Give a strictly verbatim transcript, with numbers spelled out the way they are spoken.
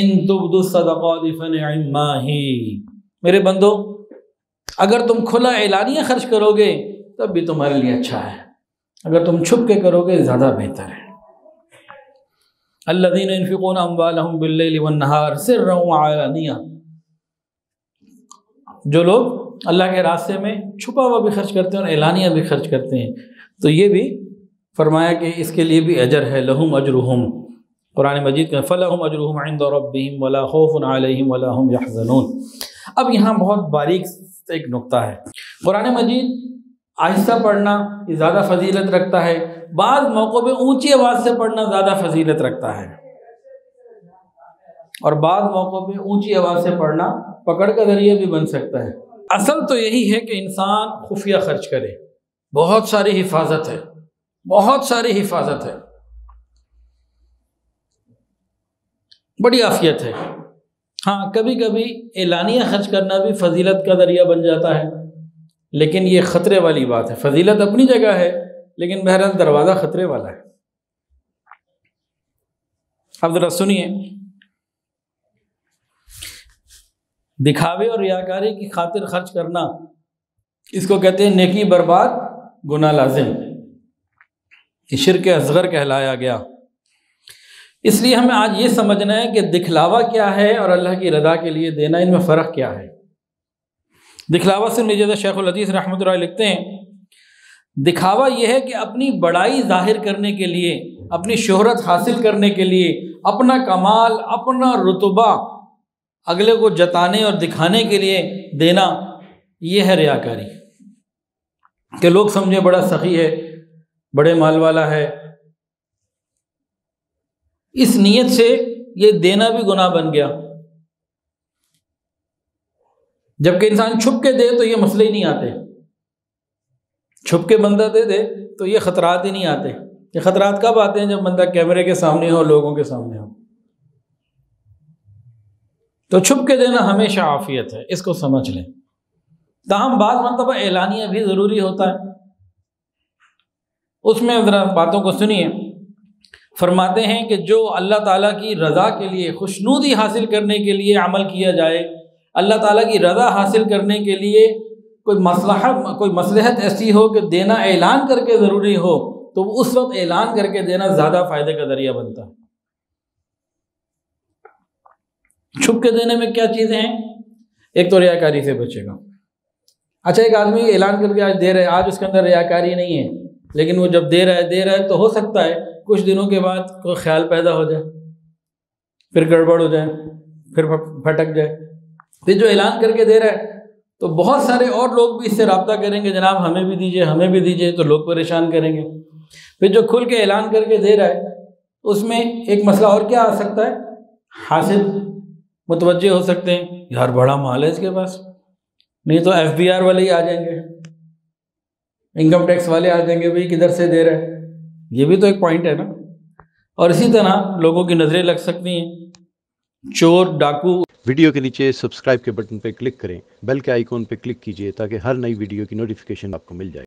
इन तुब्दु सदक़ात फनि'मा ही। मेरे बंदो, अगर तुम खुला एलानिया खर्च करोगे तब भी तुम्हारे लिए अच्छा है, अगर तुम छुप के करोगे ज़्यादा बेहतर है। अल्लज़ीना युनफ़िक़ूना अम्वालहुम बिल्लैलि वन्नहार सिर्रन वअलानिया, जो लोग अल्लाह के रास्ते में छुपा हुआ भी खर्च करते हैं और एलानिया भी खर्च करते हैं, तो ये भी फरमाया कि इसके लिए भी अजर है। लहुम अजरुहुम, कुरान मजीद में फलहुम अजरुहुम इंद रब्बिहिम वला खौफुन अलैहिम वला हुम यहज़नून। अब यहाँ बहुत बारीक एक नुक्ता है, कुरान मजीद आहिस्ता पढ़ना ज़्यादा फजीलत रखता है, बाद मौक़ों पर ऊँची आवाज़ से पढ़ना ज़्यादा फजीलत रखता है, और बाद मौक़ों पर ऊँची आवाज़ से पढ़ना पकड़ का ज़रिया भी बन सकता है। असल तो यही है कि इंसान खुफिया खर्च करे, बहुत सारी हिफाजत है, बहुत सारी हिफाजत है, बड़ी आफियत है। हाँ, कभी कभी एलानिया खर्च करना भी फजीलत का ज़रिया बन जाता है, लेकिन ये ख़तरे वाली बात है। फजीलत अपनी जगह है, लेकिन बहरहाल दरवाज़ा ख़तरे वाला है। अब ज़रा सुनिए, दिखावे और रियाकारी की खातिर खर्च करना, इसको कहते हैं नेकी बर्बाद गुनाह लाजिम, शिर्क असगर कहलाया गया। इसलिए हमें आज ये समझना है कि दिखलावा क्या है और अल्लाह की रज़ा के लिए देना, इनमें फ़र्क क्या है। दिखलावा से निज़ात शेखुल हदीस रहमतुल्लाह लिखते हैं, दिखावा यह है कि अपनी बड़ाई जाहिर करने के लिए, अपनी शोहरत हासिल करने के लिए, अपना कमाल, अपना रुतबा अगले को जताने और दिखाने के लिए देना, यह है रियाकारी। कि लोग समझे बड़ा सखी है, बड़े माल वाला है, इस नीयत से ये देना भी गुनाह बन गया। जबकि इंसान छुप के दे तो ये मसले ही नहीं आते, छुप के बंदा दे दे तो ये ख़तरात ही नहीं आते। ये ख़तरात कब आते हैं? जब बंदा कैमरे के सामने हो, लोगों के सामने हो। तो छुप के देना हमेशा आफियत है, इसको समझ लें। ताहम बाद मरतबा एलानिया भी ज़रूरी होता है, उसमें ज़रा बातों को सुनिए। फरमाते हैं कि जो अल्लाह ताला की रज़ा के लिए, खुशनूदी हासिल करने के लिए अमल किया जाए, अल्लाह ताला की रज़ा हासिल करने के लिए कोई मसलहा कोई मसलहत ऐसी हो कि देना ऐलान करके ज़रूरी हो, तो उस वक्त ऐलान करके देना ज़्यादा फ़ायदे का ज़रिया बनता है। छुप के देने में क्या चीज़ें हैं? एक तो रियाकारी से बचेगा। अच्छा, एक आदमी ऐलान करके आज दे रहा है, आज उसके अंदर रियाकारी नहीं है, लेकिन वो जब दे रहा है दे रहा है तो हो सकता है कुछ दिनों के बाद कोई ख्याल पैदा हो जाए, फिर गड़बड़ हो जाए, फिर भटक जाए। फिर जो ऐलान करके दे रहा है तो बहुत सारे और लोग भी इससे रब्ता करेंगे, जनाब हमें भी दीजिए, हमें भी दीजिए, तो लोग परेशान करेंगे। फिर जो खुल के ऐलान करके दे रहा है उसमें एक मसला और क्या आ सकता है? हासिद मुतवज्जे हो सकते हैं, यार बड़ा माल है इसके पास, नहीं तो एफ बी आर वाले ही आ जाएंगे, इनकम टैक्स वाले आ जाएंगे, भाई किधर से दे रहा है। ये भी तो एक पॉइंट है ना। और इसी तरह लोगों की नज़रें लग सकती हैं, चोर, डाकू। वीडियो के नीचे सब्सक्राइब के बटन पर क्लिक करें, बेल के आइकॉन पर क्लिक कीजिए ताकि हर नई वीडियो की नोटिफिकेशन आपको मिल जाए।